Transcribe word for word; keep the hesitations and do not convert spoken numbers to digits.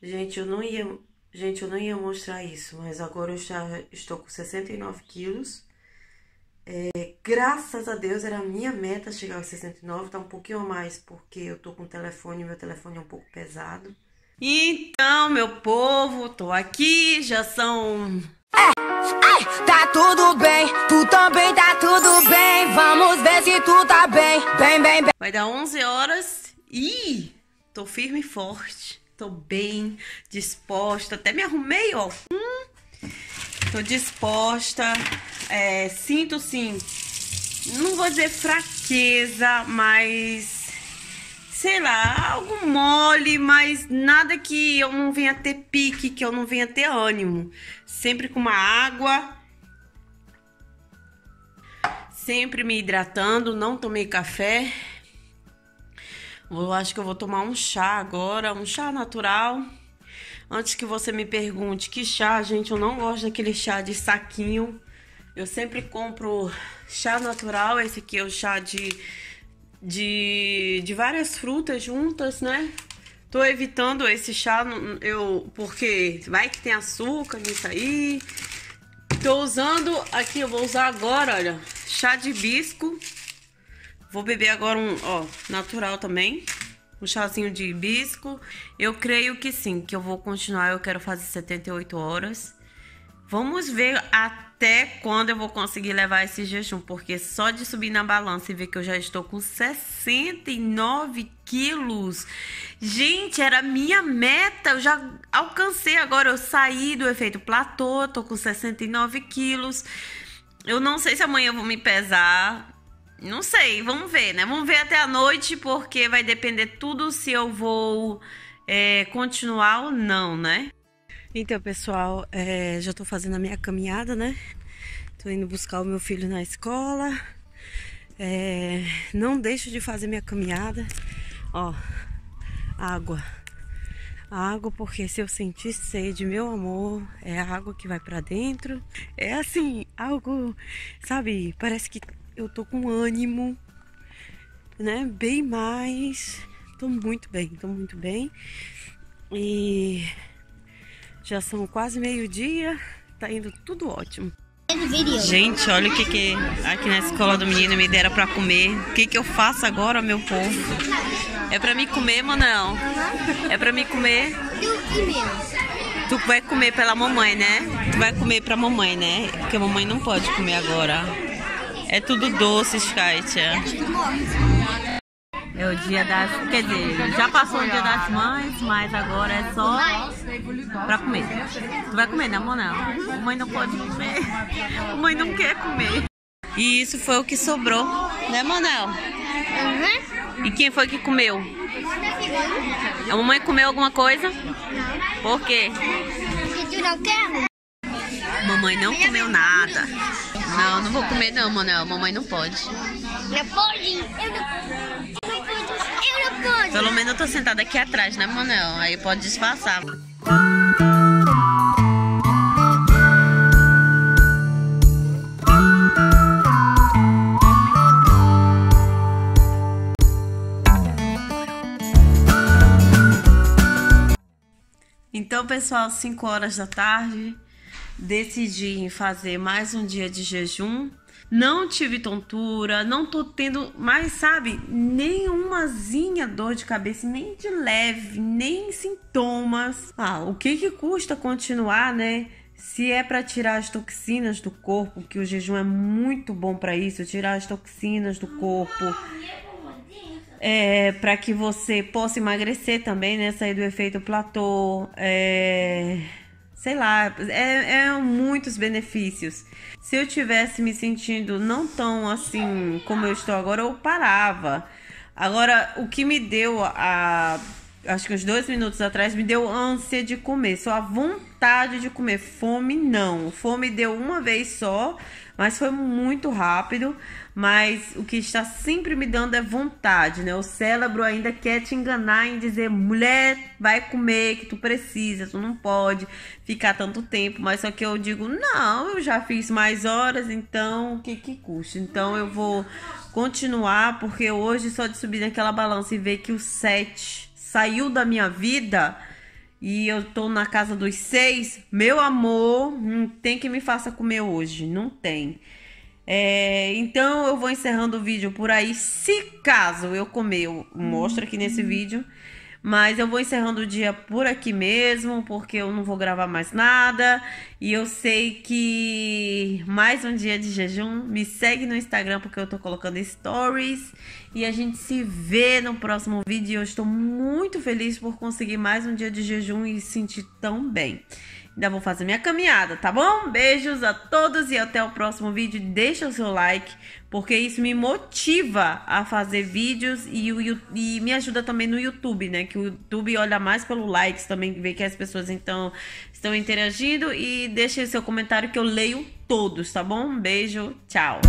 Gente, eu não ia, gente, eu não ia mostrar isso, mas agora eu já estou com sessenta e nove quilos. É, graças a Deus, era a minha meta chegar aos sessenta e nove, tá um pouquinho a mais, porque eu tô com o telefone, meu telefone é um pouco pesado. Então, meu povo, tô aqui, já são... Ei, ei, tá tudo bem, tu também tá tudo bem, vamos ver se tu tá bem, bem, bem, bem. Vai dar onze horas e tô firme e forte, tô bem disposta, até me arrumei, ó. Hum, tô disposta... É, sinto sim, não vou dizer fraqueza, mas sei lá, algo mole, mas nada que eu não venha ter pique, que eu não venha ter ânimo. Sempre com uma água, sempre me hidratando, não tomei café. Eu acho que eu vou tomar um chá agora, um chá natural. Antes que você me pergunte que chá, gente, eu não gosto daquele chá de saquinho. Eu sempre compro chá natural, esse aqui é o chá de, de, de várias frutas juntas, né? Tô evitando esse chá, eu, porque vai que tem açúcar nisso aí. Tô usando, aqui eu vou usar agora, olha, chá de hibisco. Vou beber agora um, ó, natural também, um chazinho de hibisco. Eu creio que sim, que eu vou continuar, eu quero fazer setenta e oito horas. Vamos ver até quando eu vou conseguir levar esse jejum, porque só de subir na balança e ver que eu já estou com sessenta e nove quilos. Gente, era minha meta, eu já alcancei agora, eu saí do efeito platô, tô com sessenta e nove quilos. Eu não sei se amanhã eu vou me pesar, não sei, vamos ver, né? Vamos ver até a noite, porque vai depender tudo se eu vou é, continuar ou não, né? Então, pessoal, é, já tô fazendo a minha caminhada, né? Tô indo buscar o meu filho na escola. É, não deixo de fazer minha caminhada. Ó, água. Água, porque se eu sentir sede, meu amor, é a água que vai pra dentro. É assim, algo, sabe? Parece que eu tô com ânimo, né? Bem mais. Tô muito bem, tô muito bem. E... já são quase meio-dia, tá indo tudo ótimo. Gente, olha o que que aqui na escola do menino me deram pra comer. O que que eu faço agora, meu povo? É pra me comer, Manão? É pra me comer? Tu vai comer pela mamãe, né? Tu vai comer pra mamãe, né? Porque a mamãe não pode comer agora. É tudo doce, Skytia. É o dia das... quer dizer, já passou o dia das mães, mas agora é só pra comer. Tu vai comer, né, Mona? A mãe não pode comer. A mãe não quer comer. E isso foi o que sobrou, né, Manel? Uhum. E quem foi que comeu? A mamãe comeu alguma coisa? Não. Por quê? Porque tu não quer? Mamãe não comeu nada. Não, não vou comer não, Manel. Mamãe não pode. Não pode? Eu não... Pelo menos eu tô sentada aqui atrás, né, Manel? Aí pode disfarçar. Então, pessoal, cinco horas da tarde, decidi fazer mais um dia de jejum. Não tive tontura, não tô tendo mais, sabe, nenhumazinha dor de cabeça, nem de leve, nem sintomas. Ah, o que que custa continuar, né? Se é para tirar as toxinas do corpo, que o jejum é muito bom para isso, tirar as toxinas do corpo. É, para que você possa emagrecer também, né? Sair do efeito platô, é... sei lá, é, é muitos benefícios. Se eu tivesse me sentindo não tão assim como eu estou agora, eu parava. Agora, o que me deu, a, acho que uns dois minutos atrás, me deu ânsia de comer. Só a vontade de comer. Fome, não. Fome deu uma vez só, mas foi muito rápido. Mas o que está sempre me dando é vontade, né? O cérebro ainda quer te enganar em dizer: mulher, vai comer, que tu precisa, tu não pode ficar tanto tempo. Mas só que eu digo, não, eu já fiz mais horas, então o que que custa? Então eu vou continuar, porque hoje só de subir naquela balança e ver que o sete saiu da minha vida, e eu tô na casa dos seis, meu amor, não tem que me faça comer hoje, não tem. É, então eu vou encerrando o vídeo por aí, se caso eu comer, eu mostro aqui nesse vídeo. Mas eu vou encerrando o dia por aqui mesmo, porque eu não vou gravar mais nada. E eu sei que mais um dia de jejum. Me segue no Instagram, porque eu tô colocando stories. E a gente se vê no próximo vídeo. E eu estou muito feliz por conseguir mais um dia de jejum e sentir tão bem. Ainda vou fazer minha caminhada, tá bom? Beijos a todos e até o próximo vídeo. Deixa o seu like, porque isso me motiva a fazer vídeos e, e me ajuda também no YouTube, né? Que o YouTube olha mais pelo likes também, vê que as pessoas então estão interagindo. E deixa o seu comentário que eu leio todos, tá bom? Um beijo, tchau!